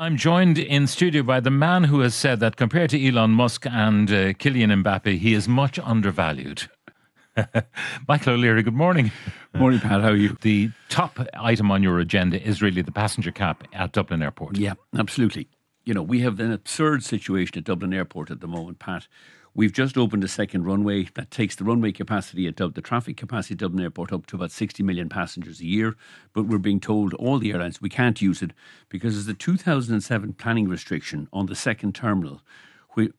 I'm joined in studio by the man who has said that compared to Elon Musk and Kylian Mbappé, he is much undervalued. Michael O'Leary, good morning. Morning, Pat. How are you? The top item on your agenda is really the passenger cap at Dublin Airport. Yeah, absolutely. You know, we have an absurd situation at Dublin Airport at the moment, Pat. We've just opened a second runway that takes the runway capacity at the traffic capacity at Dublin Airport up to about 60 million passengers a year. But we're being told, all the airlines, we can't use it because there's a 2007 planning restriction on the second terminal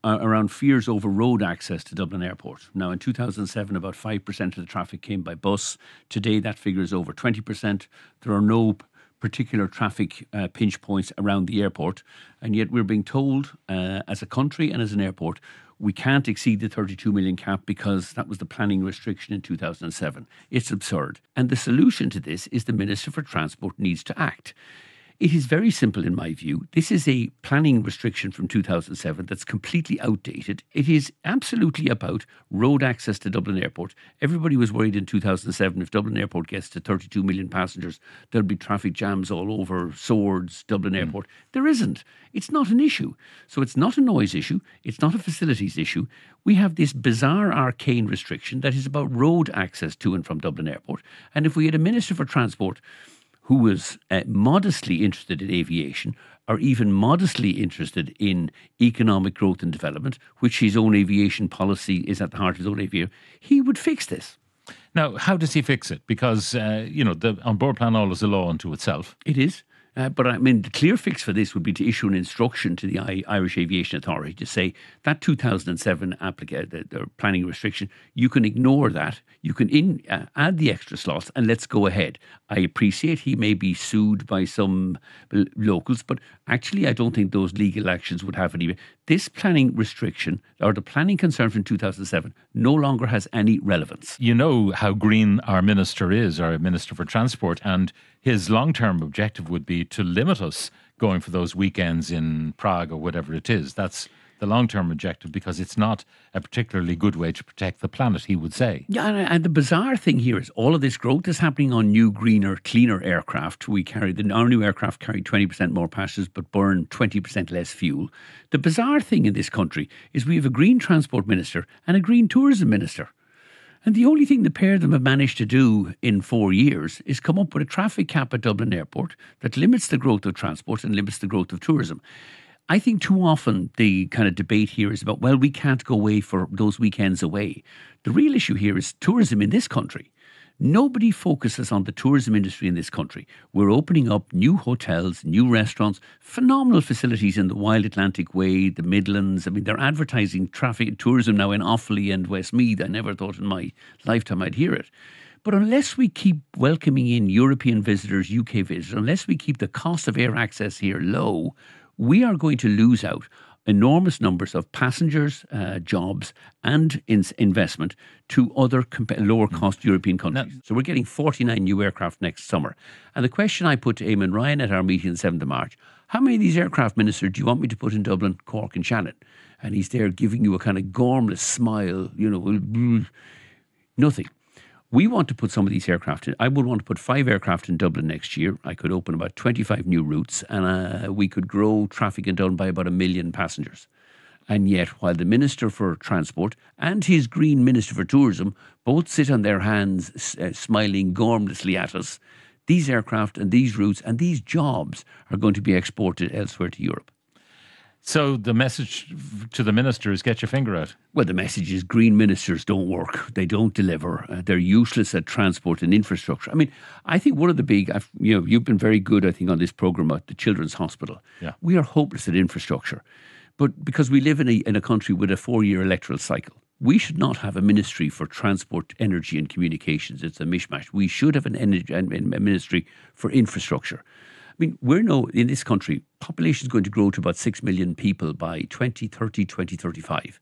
around fears over road access to Dublin Airport. Now, in 2007, about 5% of the traffic came by bus. Today, that figure is over 20%. There are no particular traffic pinch points around the airport. And yet we're being told as a country and as an airport, we can't exceed the 32 million cap because that was the planning restriction in 2007. It's absurd. And the solution to this is the Minister for Transport needs to act. It is very simple in my view. This is a planning restriction from 2007 that's completely outdated. It is absolutely about road access to Dublin Airport. Everybody was worried in 2007 if Dublin Airport gets to 32 million passengers, there'll be traffic jams all over Swords, Dublin Airport. There isn't. It's not an issue. So it's not a noise issue. It's not a facilities issue. We have this bizarre arcane restriction that is about road access to and from Dublin Airport. And if we had a Minister for Transport who was modestly interested in aviation or even modestly interested in economic growth and development, which his own aviation policy is at the heart of his own aviation, he would fix this. Now, how does he fix it? Because, you know, the on-board plan all is a law unto itself. It is. But I mean, the clear fix for this would be to issue an instruction to the Irish Aviation Authority to say that 2007 planning restriction, you can ignore that. You can add the extra slots and let's go ahead. I appreciate he may be sued by some locals, but actually I don't think those legal actions would have any. This planning restriction or the planning concern from 2007 no longer has any relevance. You know how green our minister is, our Minister for Transport, and his long-term objective would be to limit us going for those weekends in Prague or whatever it is. That's the long-term objective because it's not a particularly good way to protect the planet, he would say. Yeah, and the bizarre thing here is all of this growth is happening on new, greener, cleaner aircraft. Our new aircraft carry 20% more passengers but burn 20% less fuel. The bizarre thing in this country is we have a green transport minister and a green tourism minister. And the only thing the pair of them have managed to do in 4 years is come up with a traffic cap at Dublin Airport that limits the growth of transport and limits the growth of tourism. I think too often the kind of debate here is about, well, we can't go away for those weekends away. The real issue here is tourism in this country. Nobody focuses on the tourism industry in this country. We're opening up new hotels, new restaurants, phenomenal facilities in the Wild Atlantic Way, the Midlands. I mean, they're advertising traffic tourism now in Offaly and Westmeath. I never thought in my lifetime I'd hear it. But unless we keep welcoming in European visitors, UK visitors, unless we keep the cost of air access here low, we are going to lose out enormous numbers of passengers, jobs and investment to other lower cost European countries. So we're getting 49 new aircraft next summer. And the question I put to Eamon Ryan at our meeting on 7th of March, how many of these aircraft, Minister, do you want me to put in Dublin, Cork and Shannon? And he's there giving you a kind of gormless smile, you know, nothing. We want to put some of these aircraft in. I would want to put 5 aircraft in Dublin next year. I could open about 25 new routes and we could grow traffic in Dublin by about 1 million passengers. And yet, while the Minister for Transport and his Green Minister for Tourism both sit on their hands smiling gormlessly at us, these aircraft and these routes and these jobs are going to be exported elsewhere to Europe. So the message to the minister is get your finger out. Well, the message is green ministers don't work. They don't deliver. They're useless at transport and infrastructure. I mean, I think one of the big, you've been very good, I think, on this programme at the Children's Hospital. Yeah. We are hopeless at infrastructure. But because we live in a country with a 4-year electoral cycle, we should not have a ministry for transport, energy and communications. It's a mishmash. We should have a ministry for infrastructure. I mean, in this country, population is going to grow to about 6 million people by 2030, 2035.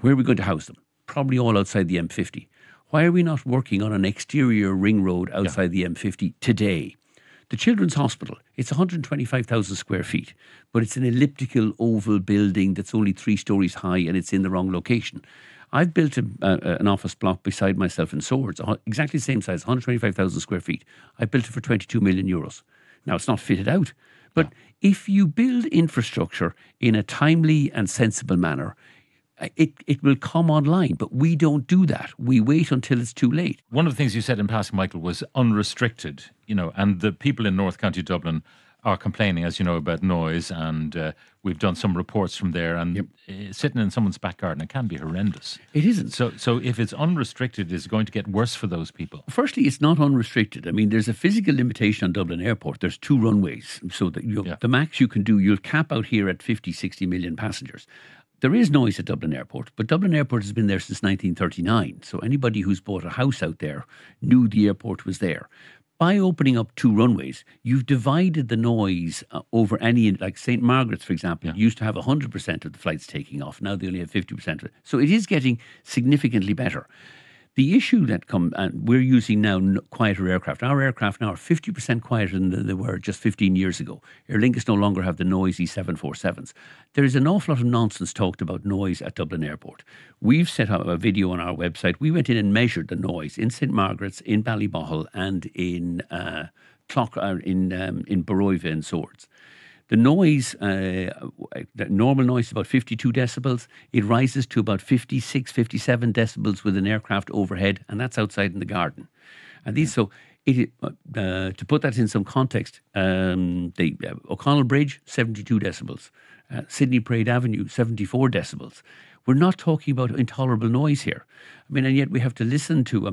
Where are we going to house them? Probably all outside the M50. Why are we not working on an exterior ring road outside the M50 today? The Children's Hospital, it's 125,000 square feet, but it's an elliptical oval building that's only 3 stories high and it's in the wrong location. I've built an office block beside myself in Swords, exactly the same size, 125,000 square feet. I built it for €22 million. Now, it's not fitted out, But if you build infrastructure in a timely and sensible manner, it will come online, but we don't do that. We wait until it's too late. One of the things you said in passing, Michael, was unrestricted, you know, and the people in North County Dublin are complaining, as you know, about noise, and we've done some reports from there, and sitting in someone's back garden, it can be horrendous. It isn't. So if it's unrestricted, it's going to get worse for those people. Firstly, it's not unrestricted. I mean, there's a physical limitation on Dublin Airport. There's 2 runways, so that the max you can do, you'll cap out here at 50, 60 million passengers. There is noise at Dublin Airport, but Dublin Airport has been there since 1939, so anybody who's bought a house out there knew the airport was there. By opening up 2 runways, you've divided the noise over any, like St Margaret's, for example, used to have 100% of the flights taking off. Now they only have 50% of it. So it is getting significantly better. The issue that comes, and we're using now quieter aircraft. Our aircraft now are 50% quieter than they were just 15 years ago. Aer Lingus no longer have the noisy 747s. There is an awful lot of nonsense talked about noise at Dublin Airport. We've set up a video on our website. We went in and measured the noise in St Margaret's, in Ballybohill, and in Baroiva and Swords. The noise, the normal noise is about 52 decibels. It rises to about 56, 57 decibels with an aircraft overhead, and that's outside in the garden. And these, to put that in some context, the O'Connell Bridge, 72 decibels. Sydney Parade Avenue, 74 decibels. We're not talking about intolerable noise here. I mean, and yet we have to listen to,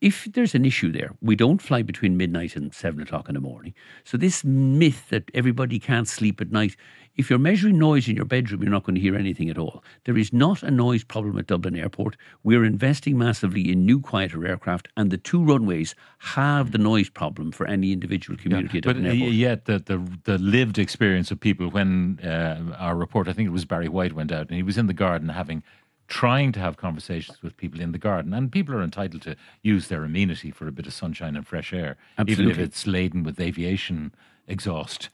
if there's an issue there, we don't fly between midnight and 7 o'clock in the morning. So this myth that everybody can't sleep at night, if you're measuring noise in your bedroom, you're not going to hear anything at all. There is not a noise problem at Dublin Airport. We're investing massively in new quieter aircraft, and the 2 runways have the noise problem for any individual community at Dublin Airport. But yet the lived experience of people when our report, I think it was Barry White, went out, and he was in the garden trying to have conversations with people in the garden, and people are entitled to use their amenity for a bit of sunshine and fresh air, even if it's laden with aviation exhaust.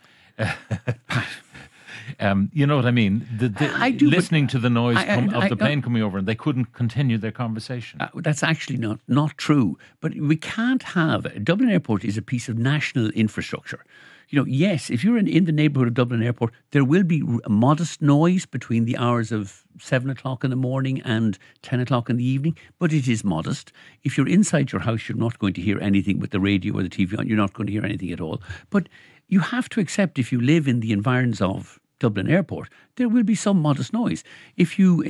You know what I mean? I do, listening to the noise of the plane coming over, and they couldn't continue their conversation. That's actually not true. But we can't have... Dublin Airport is a piece of national infrastructure. You know, yes, if you're in the neighbourhood of Dublin Airport, there will be modest noise between the hours of 7 o'clock in the morning and 10 o'clock in the evening, but it is modest. If you're inside your house, you're not going to hear anything with the radio or the TV on. You're not going to hear anything at all. But you have to accept, if you live in the environs of Dublin Airport, there will be some modest noise. If you're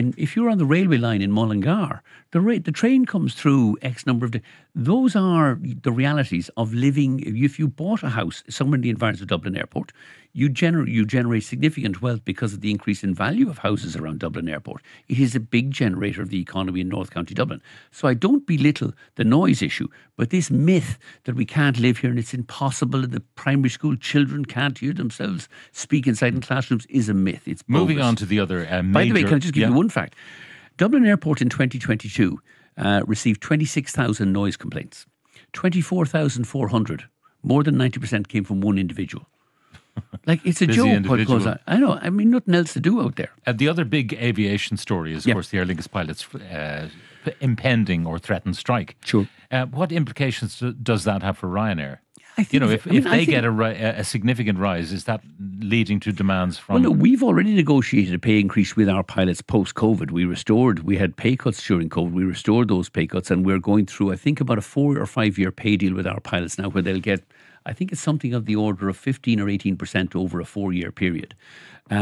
on the railway line in Mullingar, the train comes through X number of days. Those are the realities of living. If you bought a house somewhere in the environs of Dublin Airport, you generate significant wealth because of the increase in value of houses around Dublin Airport. It is a big generator of the economy in North County Dublin. So I don't belittle the noise issue, but this myth that we can't live here and it's impossible and the primary school children can't hear themselves speak inside in classrooms is a myth. It's bogus. Moving on to the other major... By the way, can I just give you one fact? Dublin Airport in 2022 received 26,000 noise complaints. 24,400, more than 90%, came from one individual. Like, it's a joke what goes on. I know. I mean, nothing else to do out there. The other big aviation story is, of course, the Aer Lingus pilots' impending or threatened strike. Sure. What implications does that have for Ryanair? If they get a significant rise, is that leading to demands from... Well, no, we've already negotiated a pay increase with our pilots post-COVID. We had pay cuts during COVID. We restored those pay cuts, and we're going through, I think, about a 4- or 5-year pay deal with our pilots now, where they'll get... I think it's something of the order of 15 or 18% over a 4-year period. The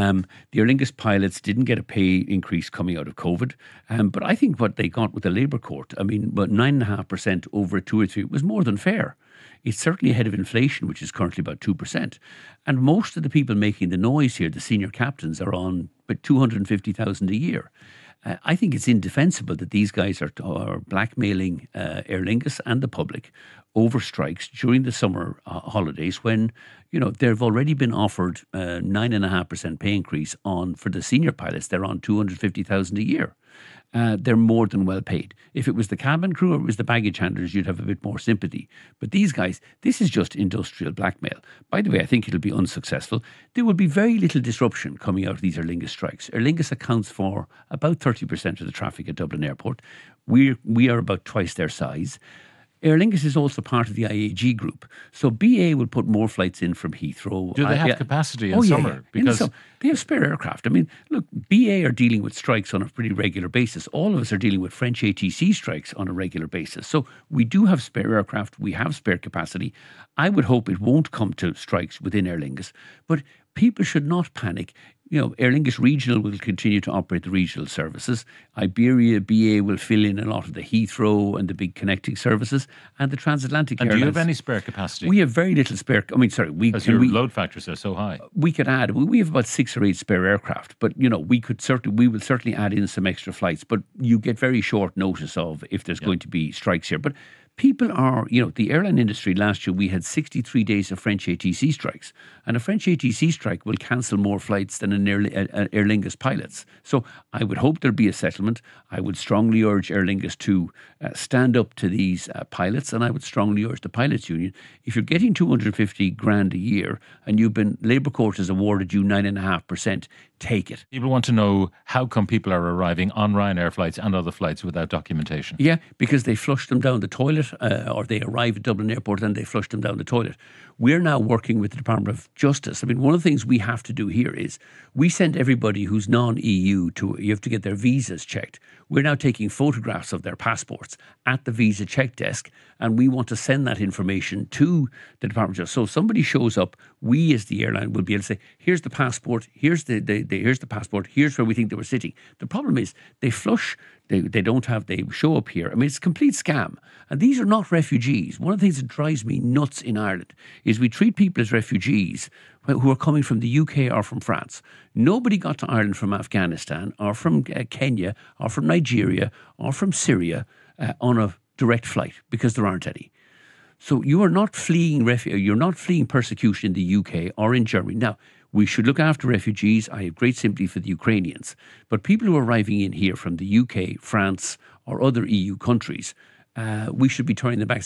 Aer Lingus pilots didn't get a pay increase coming out of COVID, but I think what they got with the Labour Court, I mean, about 9.5% over 2 or 3, was more than fair. It's certainly ahead of inflation, which is currently about 2%. And most of the people making the noise here, the senior captains, are on about 250,000 a year. I think it's indefensible that these guys are blackmailing Aer Lingus and the public over strikes during the summer holidays when, you know, they've already been offered 9.5% pay increase for the senior pilots. They're on 250,000 a year. They're more than well paid. If it was the cabin crew or it was the baggage handlers, you'd have a bit more sympathy. But these guys, this is just industrial blackmail. By the way, I think it'll be unsuccessful. There will be very little disruption coming out of these Aer Lingus strikes. Aer Lingus accounts for about 30% of the traffic at Dublin Airport. We are about twice their size. Aer Lingus is also part of the IAG group. So BA will put more flights in from Heathrow. Do they have capacity in summer? Yeah. Because they have spare aircraft. I mean, look, BA are dealing with strikes on a pretty regular basis. All of us are dealing with French ATC strikes on a regular basis. So we do have spare aircraft. We have spare capacity. I would hope it won't come to strikes within Aer Lingus. But people should not panic. You know, Aer Lingus Regional will continue to operate the regional services. Iberia, BA will fill in a lot of the Heathrow and the big connecting services and the transatlantic airlines. And do you have any spare capacity? We have very little spare. I mean, sorry. Because your load factors are so high. We could add. We have about 6 or 8 spare aircraft. But, you know, we will certainly add in some extra flights. But you get very short notice of if there's going to be strikes here. But people are, you know, the airline industry last year, we had 63 days of French ATC strikes. And a French ATC strike will cancel more flights than an Aer Lingus pilots. So I would hope there'll be a settlement. I would strongly urge Aer Lingus to stand up to these pilots, and I would strongly urge the pilots union. If you're getting 250 grand a year and you've been, Labour Court has awarded you 9.5%, take it. People want to know how come people are arriving on Ryanair flights and other flights without documentation. Yeah, because they flush them down the toilet or they arrive at Dublin Airport and they flush them down the toilet. We're now working with the Department of Justice. I mean, one of the things we have to do here is we send everybody who's non-EU you have to get their visas checked. We're now taking photographs of their passports at the visa check desk, and we want to send that information to the Department of Justice. So if somebody shows up, we as the airline will be able to say, here's the passport, here's the passport, here's where we think they were sitting. The problem is they flush. They show up here. I mean, it's a complete scam. And these are not refugees. One of the things that drives me nuts in Ireland is we treat people as refugees who are coming from the UK or from France. Nobody got to Ireland from Afghanistan or from Kenya or from Nigeria or from Syria on a direct flight because there aren't any. So you are not fleeing persecution in the UK or in Germany. Now, we should look after refugees. I have great sympathy for the Ukrainians. But people who are arriving in here from the UK, France or other EU countries, we should be turning them back,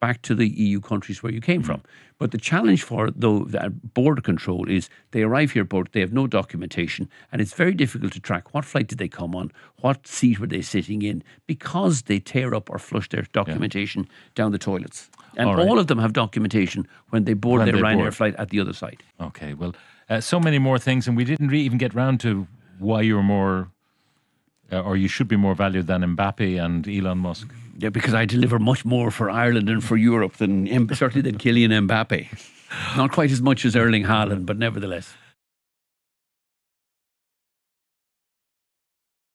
back to the EU countries where you came from. But the challenge for border control is they arrive here, but they have no documentation, and it's very difficult to track what flight did they come on, what seat were they sitting in, because they tear up or flush their documentation down the toilets. And all of them have documentation when they board their Ryanair flight at the other side. Okay, well, so many more things, and we didn't even get round to why you're more, or you should be more valued than Mbappé and Elon Musk. Yeah, because I deliver much more for Ireland and for Europe than certainly than Kylian Mbappé. Not quite as much as Erling Haaland, but nevertheless.